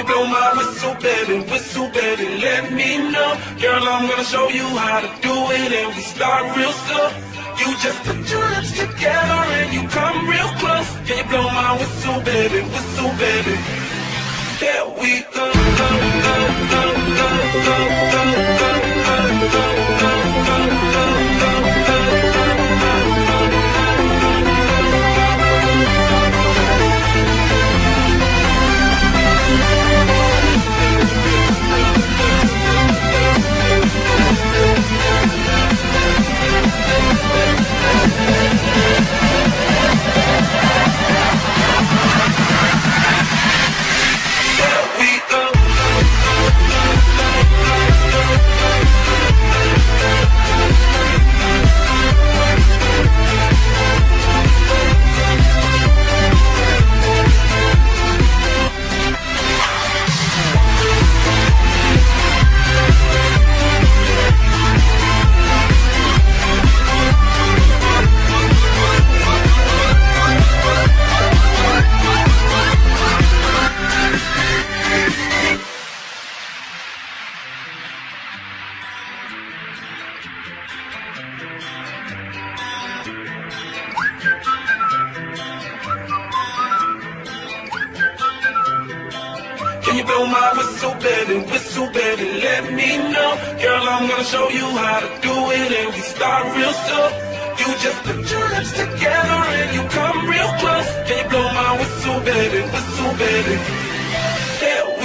you blow my whistle, baby, let me know. Girl, I'm gonna show you how to do it, and we start real slow. You just put your lips together and you come real close. Can you blow my whistle, baby, whistle, baby? There we go, go, go, go, go, go, go, go, go, go, go, go, go. Can you blow my whistle, baby, let me know. Girl, I'm gonna show you how to do it, and we start real slow. You just put your lips together and you come real close. Can you blow my whistle, baby, whistle, baby? Yeah.